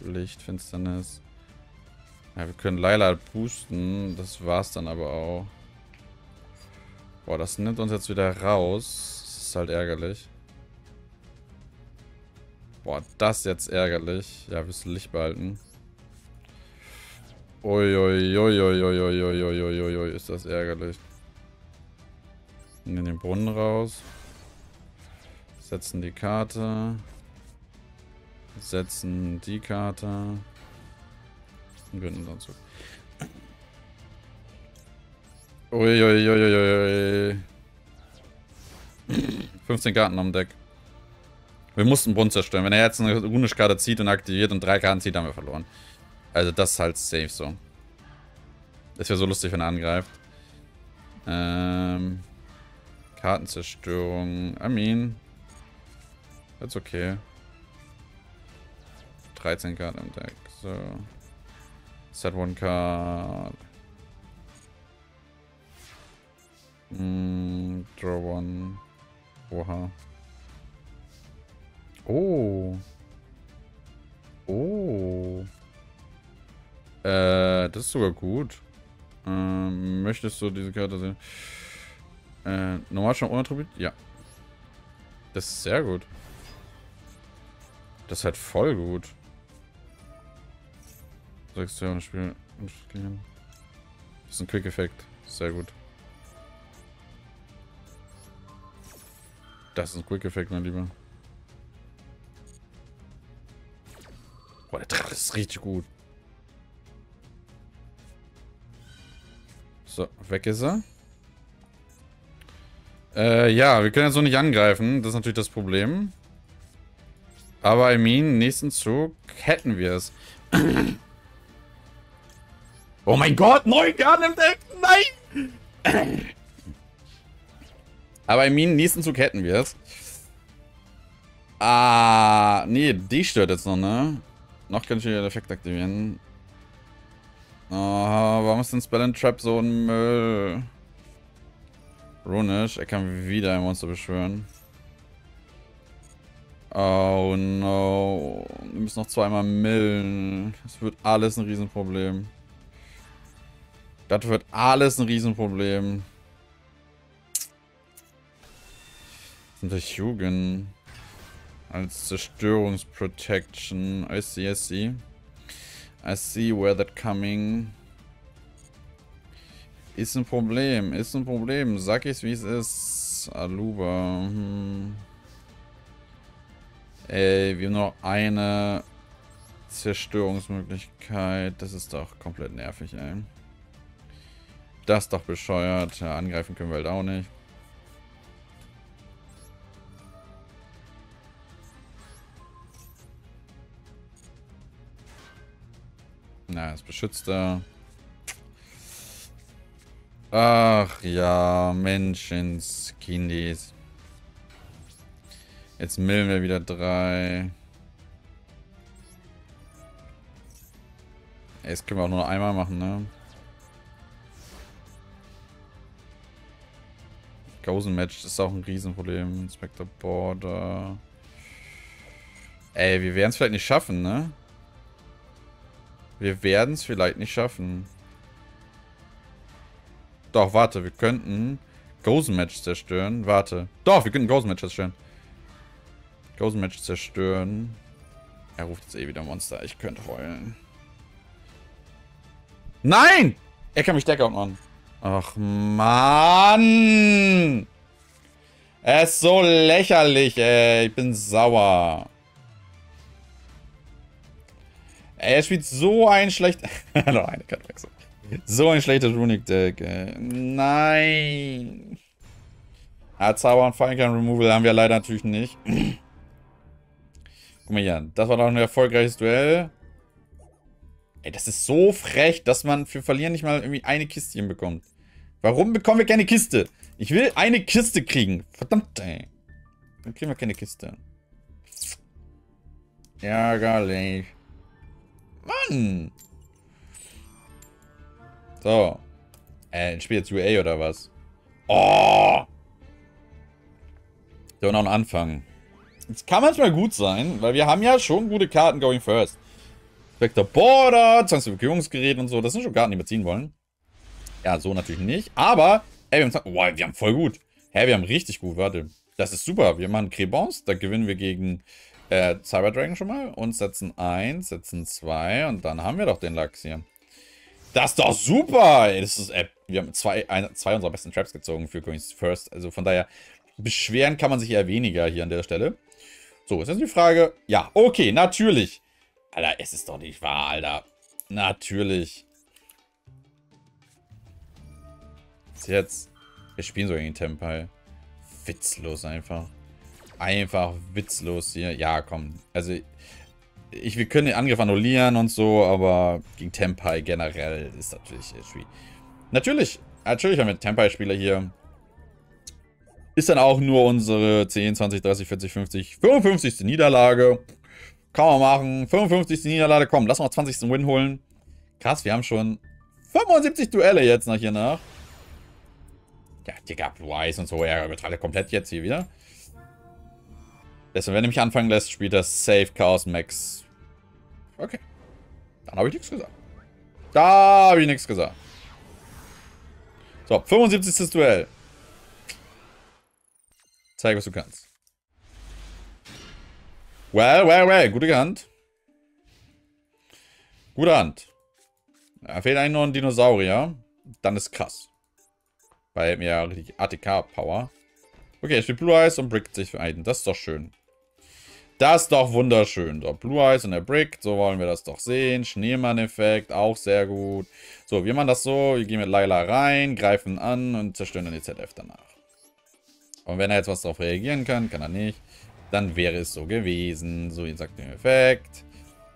Licht, Finsternis. Ja, wir können Layla boosten. Das war's dann aber auch. Boah, das nimmt uns jetzt wieder raus. Das ist halt ärgerlich. Boah, das ist jetzt ärgerlich. Ja, wir müssen Licht behalten. Uiuiuiuiuiuiuiuiuiuiui. Ist das ärgerlich. In den Brunnen raus. Setzen die Karte. Setzen die Karte. Und gönnen unseren Zug. Uiuiuiuiui. 15 Karten am Deck. Wir mussten Brunnen zerstören. Wenn er jetzt eine Runic-Karte zieht und aktiviert und 3 Karten zieht, haben wir verloren. Also das ist halt safe so. Das wäre so lustig, wenn er angreift. Kartenzerstörung. I mean. That's okay. 13 Karten im Deck. So. Set one card. Draw one. Oha. Oh. Oh. Das ist sogar gut. Möchtest du diese Karte sehen? Normal schon ohne Tribut? Ja. Das ist sehr gut. Das ist halt voll gut. 6 Jahre Spiel. Das ist ein Quick-Effekt. Sehr gut. Das ist ein Quick-Effekt, mein Lieber. Boah, der Drache ist richtig gut. So, weg ist er. Ja, wir können jetzt so nicht angreifen. Das ist natürlich das Problem. Aber, I mean, nächsten Zug hätten wir es. Oh mein Gott, 9 Karten im Deck! Nein! Aber, I mean, nächsten Zug hätten wir es. Ah, nee, die stört jetzt noch, ne? Noch kann ich den Effekt aktivieren. Oh, warum ist denn Spell and Trap so ein Müll? Runic, er kann wieder ein Monster beschwören. Oh no. Wir müssen noch zweimal millen. Das wird alles ein Riesenproblem. Das wird alles ein Riesenproblem. Das sind der Hugin. Als Zerstörungsprotection. I see, I see. I see where that coming. Ist ein Problem, sag ich's wie es ist. Aluba. Ey, wir haben noch eine Zerstörungsmöglichkeit. Das ist doch komplett nervig, ey. Das ist doch bescheuert. Ja, angreifen können wir halt auch nicht. Na, ist beschützter. Ach ja, Menschenskindis. Jetzt millen wir wieder 3. Ey, das können wir auch nur noch einmal machen, ne? Ghost Match ist auch ein Riesenproblem. Inspector Border. Ey, wir werden es vielleicht nicht schaffen, ne? Wir werden es vielleicht nicht schaffen. Doch, warte, wir könnten Ghost Match zerstören. Warte. Doch, wir könnten Ghost Match zerstören. Ghost Match zerstören. Er ruft jetzt eh wieder Monster. Ich könnte heulen. Nein! Er kann mich Deckout machen. Ach, Mann! Er ist so lächerlich, ey. Ich bin sauer. Ey, er spielt so ein schlecht... Noch eine Karte wechseln. So ein schlechtes Runic-Deck, ey. Nein. Ah, Zauber und Feinkern Removal haben wir leider natürlich nicht. Guck mal hier an. Das war doch ein erfolgreiches Duell. Ey, das ist so frech, dass man für Verlieren nicht mal irgendwie eine Kiste hinbekommt. Warum bekommen wir keine Kiste? Ich will eine Kiste kriegen. Verdammt, ey. Dann kriegen wir keine Kiste. Ärgerlich. Mann. So. Ich spiele jetzt UA oder was? Oh! So, noch ein Anfang. Das kann manchmal gut sein, weil wir haben ja schon gute Karten going first. Inspector Border, Zwangsüberwachungsgerät und so. Das sind schon Karten, die wir ziehen wollen. Ja, so natürlich nicht. Aber, ey, wir haben voll gut. Hä, wir haben richtig gut. Warte. Das ist super. Wir machen Krebons. Da gewinnen wir gegen Cyber Dragon schon mal. Und setzen 1, setzen 2. Und dann haben wir doch den Lachs hier. Das ist doch super. Ey, das ist, wir haben zwei unserer besten Traps gezogen für Goings First. Also von daher, beschweren kann man sich eher weniger hier an der Stelle. So, ist jetzt die Frage. Ja, okay, natürlich. Alter, es ist doch nicht wahr, Alter. Natürlich. Jetzt. Wir spielen so gegen Tempai. Witzlos einfach. Einfach witzlos hier. Ja, komm. Also, wir können den Angriff annullieren und so, aber gegen Tempai generell ist natürlich schwierig. Natürlich haben wir Tempai-Spieler hier. Ist dann auch nur unsere 10, 20, 30, 40, 50, 55. Niederlage. Kann man machen. 55. Niederlage. Komm, lass mal 20. Win holen. Krass, wir haben schon 75 Duelle jetzt nach hier nach. Ja, Digga, Blue Eyes und so. Er übertreibt komplett jetzt hier wieder. Deswegen, wenn er mich anfangen lässt, spielt das Safe Chaos Max. Okay. Dann habe ich nichts gesagt. Da habe ich nichts gesagt. So, 75. Duell. Zeig, was du kannst. Well. Gute Hand. Gute Hand. Da fehlt eigentlich nur ein Dinosaurier. Dann ist krass. Weil mir ja richtig ATK-Power. Okay, er spielt Blue Eyes und brickt sich für einen. Das ist doch schön. Das ist doch wunderschön. So, Blue Eyes und er brickt. So wollen wir das doch sehen. Schneemann-Effekt. Auch sehr gut. So, wir machen das so. Wir gehen mit Laila rein, greifen an und zerstören dann die ZF danach. Und wenn er jetzt was darauf reagieren kann, kann er nicht. Dann wäre es so gewesen. So, jetzt sagt den Effekt.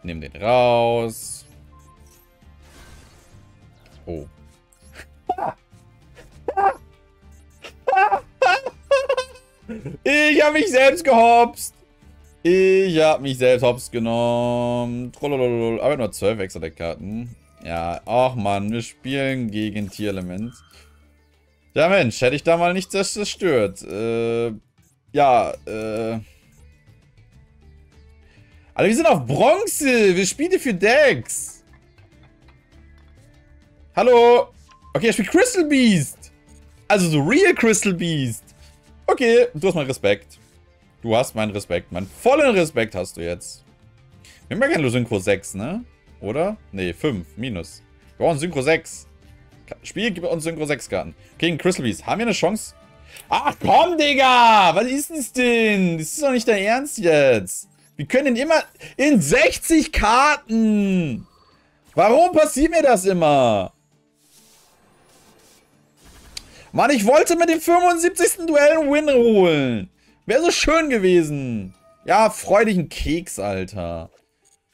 Nimm den raus. Oh. Ich habe mich selbst gehopst. Ich habe mich selbst hops genommen. Trollololol. Aber nur 12 extra Deckkarten. Ja, ach man, wir spielen gegen Tierelement. Ja Mensch, hätte ich da mal nicht zerstört. Also wir sind auf Bronze. Wir spielen für Decks. Hallo. Okay, er spielt Crystal Beast. Also so real Crystal Beast. Okay, du hast meinen Respekt. Du hast meinen Respekt. Meinen vollen Respekt hast du jetzt. Wir haben ja kein Synchro 6, ne? Oder? Ne, 5. Minus. Wir brauchen Synchro 6. Spiel gibt uns Synchro 6 Karten. Gegen Crystal Beast. Haben wir eine Chance? Ach komm, Digga! Was ist das denn? Das ist doch nicht dein Ernst jetzt. Wir können immer in 60 Karten. Warum passiert mir das immer? Mann, ich wollte mit dem 75. Duell einen Win holen. Wäre so schön gewesen. Ja, freu dich einen Keks, Alter.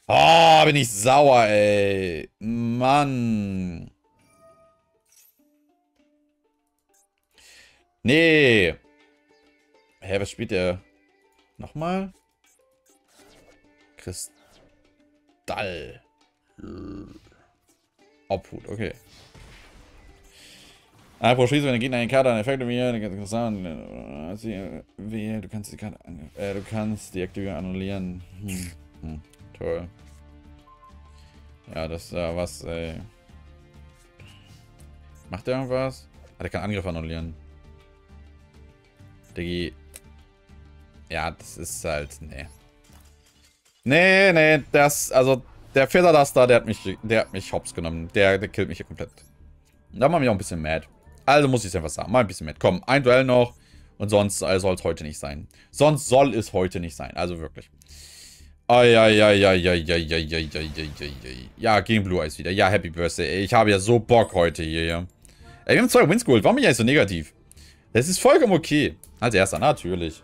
Ah, bin ich sauer, ey. Mann. Nee. Hä, was spielt der? Nochmal? Kristall. Obhut, okay. Pro Schießung, wenn der Gegner eine Karte an Effekt wählen, du kannst die Karte du kannst die Aktivierung annullieren. Toll. Ja, das ist ja was, ey. Macht er irgendwas? Ah, der kann Angriff annullieren. Diggi. Ja, das ist halt, ne. Nee, das, also, der Federlaster, der hat mich hops genommen. Der killt mich hier komplett. Da macht mich auch ein bisschen mad. Also muss ich es einfach sagen. Mal ein bisschen mit. Komm, ein Duell noch. Und sonst soll es heute nicht sein. Sonst soll es heute nicht sein. Also wirklich. Ja, gegen Blue Eyes wieder. Ja, Happy Birthday. Ich habe ja so Bock heute hier. Ey, wir haben 2 Wins geholt. Warum bin ich eigentlich so negativ? Das ist vollkommen okay. Als erster, natürlich.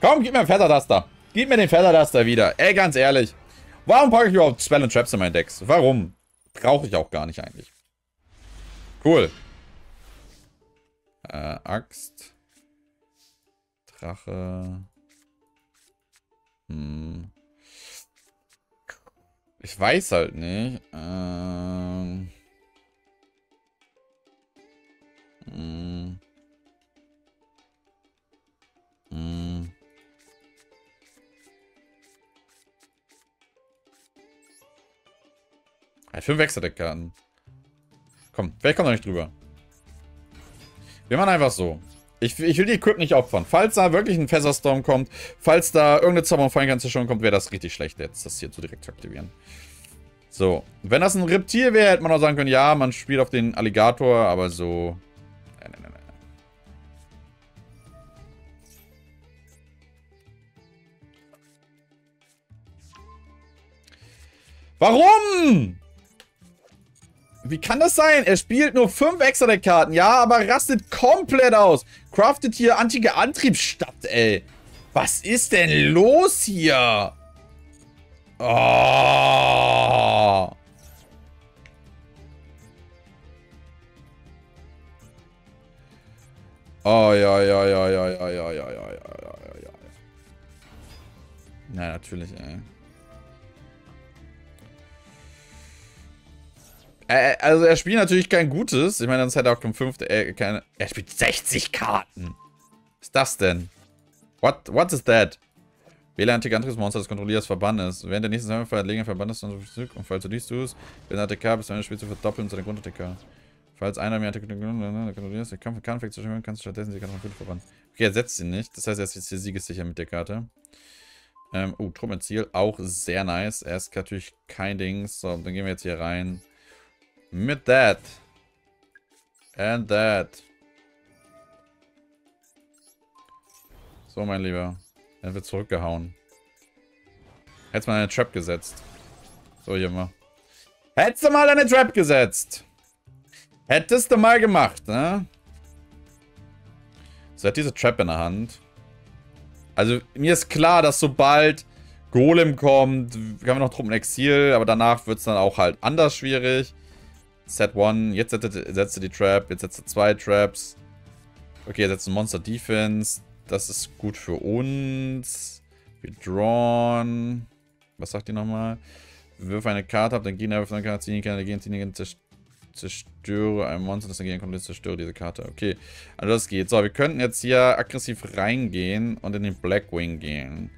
Komm, gib mir einen Featherduster. Gib mir den Featherduster wieder. Ey, ganz ehrlich. Warum packe ich überhaupt Spell und Traps in meinen Decks? Warum? Brauche ich auch gar nicht eigentlich. Cool. Axt. Drache. Hm. Ich weiß halt nicht. Hat 5 Wechseldeckkarten. Komm, vielleicht kommt er nicht drüber. Wir machen einfach so. Ich will die Equip nicht opfern. Falls da wirklich ein Featherstorm kommt, falls da irgendeine Zauber- und Feinkanzerstörung kommt, wäre das richtig schlecht, jetzt das hier so direkt zu aktivieren. So. Wenn das ein Reptil wäre, hätte man auch sagen können, ja, man spielt auf den Alligator, aber so... Nein. Warum? Wie kann das sein? Er spielt nur 5 extra der Karten. Ja, aber rastet komplett aus. Craftet hier antike Antriebsstadt, ey. Was ist denn los hier? Oh. Oh, ja. Na, natürlich, ey. Also er spielt natürlich kein Gutes. Ich meine, dann hätte er auch kein Fünfte. Er spielt 60 Karten. Was ist das denn? What is that? Wähle antike Antriebsmonster des Kontrollierers Verbandes. Während der nächsten Sammelfeier legen Verbandes und Stück. Und falls du dies tust, wenn ATK bis zu einem Spiel zu verdoppeln zu deinem Grund-ATK. Falls einer mehr ATK kontrollierst, der Kampf mit Kartenfekt zu schimmern, kannst du stattdessen die Karte von 5 verbannen. Okay, er setzt ihn nicht. Das heißt, er ist jetzt hier siegessicher mit der Karte. Truppenziel, auch sehr nice. Er ist natürlich kein Dings. So, dann gehen wir jetzt hier rein. Mit that. And that. So, mein Lieber. Er wird zurückgehauen. Hättest mal eine Trap gesetzt. So, hier mal. Hättest du mal eine Trap gesetzt. Hättest du mal gemacht, ne? So, er hat diese Trap in der Hand. Also, mir ist klar, dass sobald Golem kommt, haben wir noch Truppenexil, aber danach wird es dann auch halt anders schwierig. Set 1, jetzt setzt er die Trap, jetzt setzt er 2 Traps. Okay, er setzt ein Monster Defense. Das ist gut für uns. Wir drawn. Was sagt ihr nochmal? Wirf eine Karte ab, dann Gegner wirft eine Karte, ziehen, zerstöre ein Monster, das dann gegen kommt, zerstöre diese Karte. Okay, also das geht. So, wir könnten jetzt hier aggressiv reingehen und in den Blackwing gehen.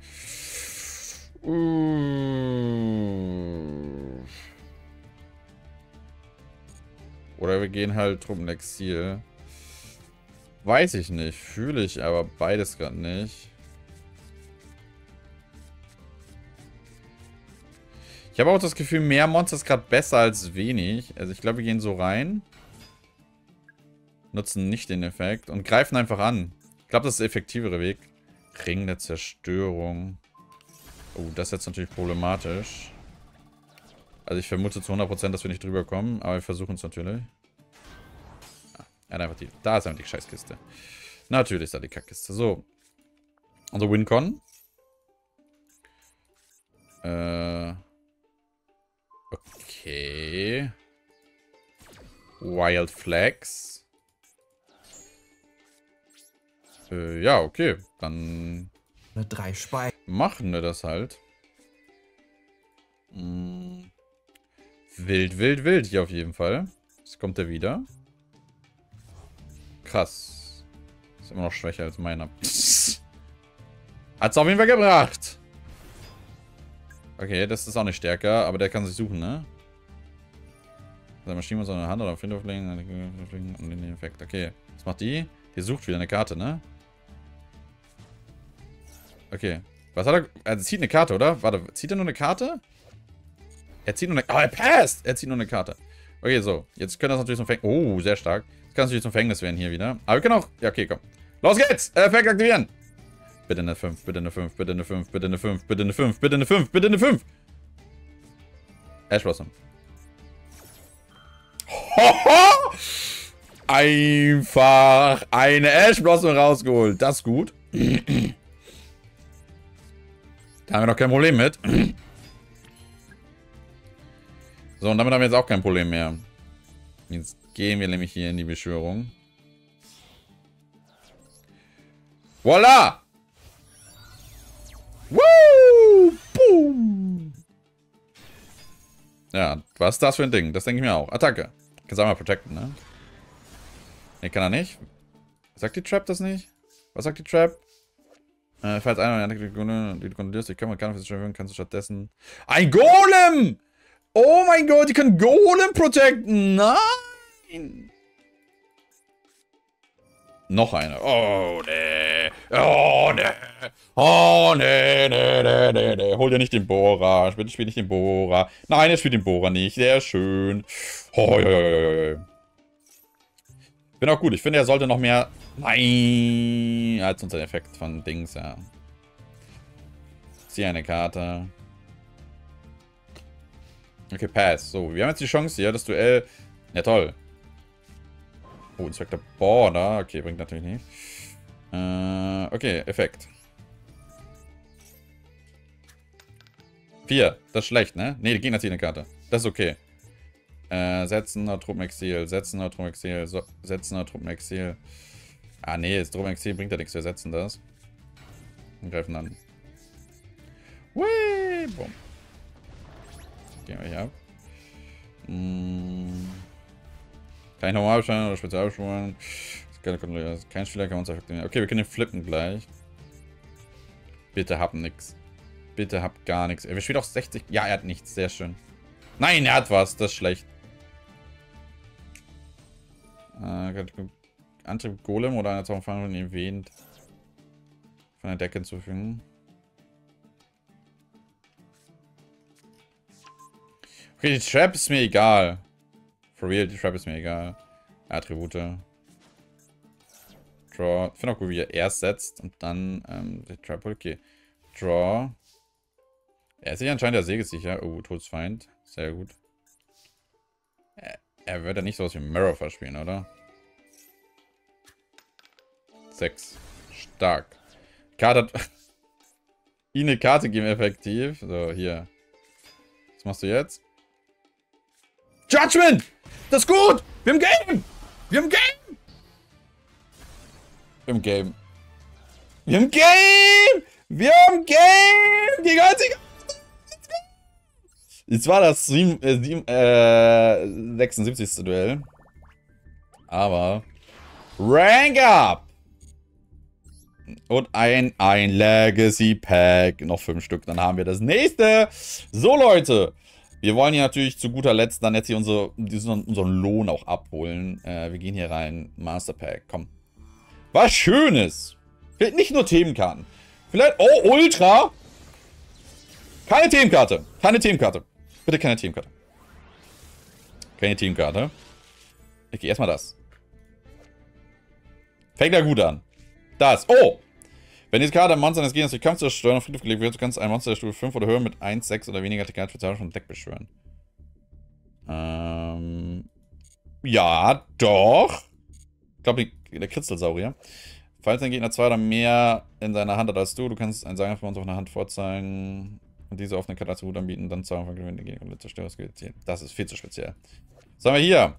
Oder wir gehen halt Truppenexil. Weiß ich nicht. Fühle ich aber beides gerade nicht. Ich habe auch das Gefühl, mehr Monster ist gerade besser als wenig. Also ich glaube, wir gehen so rein. Nutzen nicht den Effekt. Und greifen einfach an. Ich glaube, das ist der effektivere Weg. Ring der Zerstörung. Oh, das ist jetzt natürlich problematisch. Also ich vermute zu 100%, dass wir nicht drüber kommen, aber wir versuchen es natürlich. Ah, einfach die, da ist einfach die Scheißkiste. Natürlich ist da die Kackkiste. So. Unser Wincon. Okay. Wild Flags. Ja, okay. Dann... Mit 3 Speichen. Machen wir das halt. Hm. Wild hier auf jeden Fall. Jetzt kommt er wieder. Krass. Ist immer noch schwächer als meiner. Hat's auf jeden Fall gebracht. Okay, das ist auch nicht stärker, aber der kann sich suchen, ne? Seine Maschine muss an der Hand oder auf den Friedhof legen und den Effekt. Okay, was macht die? Die sucht wieder eine Karte, ne? Okay. Was hat er? Also zieht eine Karte, oder? Warte, zieht er nur eine Karte? Er zieht nur eine... Oh, er passt! Er zieht nur eine Karte. Okay, so. Jetzt können das natürlich zum Fängnis... Oh, sehr stark. Jetzt kann es natürlich zum Fängnis werden hier wieder. Aber wir können auch... Ja, okay, komm. Los geht's! Effekt aktivieren! Bitte eine 5, bitte eine 5, bitte eine 5, bitte eine 5, bitte eine 5, bitte eine 5, bitte eine 5! Ash Blossom. Hoho! einfach eine Ash Blossom rausgeholt. Das ist gut. Da haben wir noch kein Problem mit. So, und damit haben wir jetzt auch kein Problem mehr. Jetzt gehen wir nämlich hier in die Beschwörung. Voila! Woo! Boom! Ja, was ist das für ein Ding? Das denke ich mir auch. Attacke. Kannst du einmal protecten, ne? Ne, kann er nicht. Sagt die Trap das nicht? Was sagt die Trap? Falls einer eine Attacke, die du kontrollierst, die Kamera kann verwirren, kannst du stattdessen... Ein Golem! Oh mein Gott, die können Golem protecten! Nein! Noch eine. Oh, nee. Oh, nee. Oh, nee, nee, nee, nee, nee. Hol dir nicht den Bohrer. Bitte spiel nicht den Bohrer. Nein, er spielt den Bohrer nicht. Sehr schön. Oh, ja, ja, ja, ja. Bin auch gut. Ich finde, er sollte noch mehr... Nein. Als unser Effekt von Dings, ja. Zieh eine Karte. Okay, pass. So, wir haben jetzt die Chance hier. Das Duell... Ja, toll. Oh, Inspector Border. Okay, bringt natürlich nicht. Okay, Effekt. 4. Das ist schlecht, ne? Ne, die Gegner ziehen eine Karte. Das ist okay. Setzen oder Truppenexil. Setzen oder Truppenexil. So, setzen oder Truppenexil. Ah, ne, das Truppenexil bringt ja nichts. Wir setzen das. Und greifen an. Whee! Boom. Gehen wir hier ab. Kann ich normal abschalten oder Spezialschulen? Kein Spieler kann uns affektieren. Okay, wir können den flippen gleich. Bitte hab nix. Bitte hab gar nichts. Wir spielen auch 60. Ja, er hat nichts. Sehr schön. Nein, er hat was. Das ist schlecht. Antrieb Golem oder eine Zaumfang erwähnt. Von der Decke hinzufügen. Okay, die Trap ist mir egal. For real, die Trap ist mir egal. Attribute. Draw. Ich finde auch gut, wie er erst setzt und dann die Trap. Okay. Draw. Er ist sich anscheinend der Sägesicher. Oh, Todesfeind. Sehr gut. Er wird ja nicht sowas wie Mirror verspielen, oder? 6. Stark. Karte hat... Ihnen eine Karte geben effektiv. So, hier. Was machst du jetzt? Judgment! Das ist gut! Wir haben Game! Wir haben Game! Wir haben Game! Wir haben Game! Wir haben Game! Die ganze... Jetzt war das 76. Duell. Aber... Rank Up! Und ein Legacy Pack. Noch 5 Stück, dann haben wir das nächste. So, Leute. Wir wollen hier natürlich zu guter Letzt dann jetzt hier unseren Lohn auch abholen. Wir gehen hier rein. Master Pack, komm. Was Schönes. Vielleicht nicht nur Themenkarten. Vielleicht... Oh, Ultra. Keine Themenkarte. Keine Themenkarte. Bitte keine Themenkarte. Keine Themenkarte. Okay, erstmal das. Fängt ja gut an. Das. Oh! Wenn diese Karte am Monster des Gegners durch Kampf zerstören und auf Friedhof gelegt wird, kannst du ein Monster der Stufe 5 oder höher mit 1, 6 oder weniger Karte speziell vom Deck beschwören. Ja, doch. Ich glaube, der Kristallsaurier. Falls dein Gegner 2 oder mehr in seiner Hand hat als du kannst ein Sagenmonster auf einer Hand vorzeigen und diese auf eine Karte als Hut anbieten, dann Zauber von Gewinn gegen den Zerstörungsgebiet ziehen. Das ist viel zu speziell. Was haben wir hier?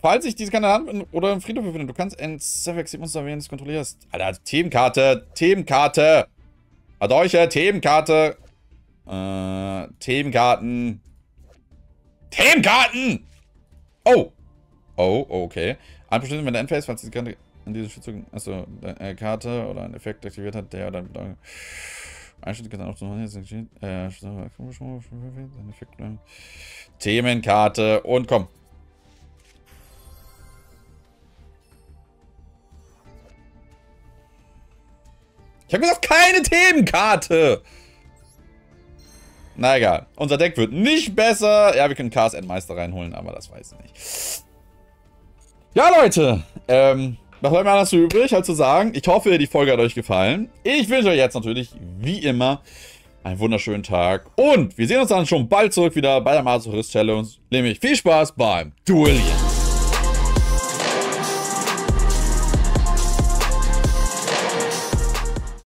Falls ich diese keine Hand oder im Friedhof befinde, du kannst ein Zerstörungsmonster, wenn du es kontrollierst. Alter, Themenkarte! Themenkarte! Adolche, Themenkarte! Themenkarten! Themenkarten! Oh! Oh, okay. Anbestimmt, wenn der Endphase, falls diese Karte in diese Schützung, also eine Karte oder einen Effekt aktiviert hat, der oder Einschnitt kann auch zu machen. Themenkarte und komm. Ich habe gesagt, keine Themenkarte! Na egal. Unser Deck wird nicht besser. Ja, wir können Chaos Meister reinholen, aber das weiß ich nicht. Ja, Leute. Was bleibt mir anders übrig, als zu sagen, ich hoffe, die Folge hat euch gefallen. Ich wünsche euch jetzt natürlich, wie immer, einen wunderschönen Tag. Und wir sehen uns dann schon bald zurück wieder bei der Masochist Challenge. Nämlich viel Spaß beim Duellieren.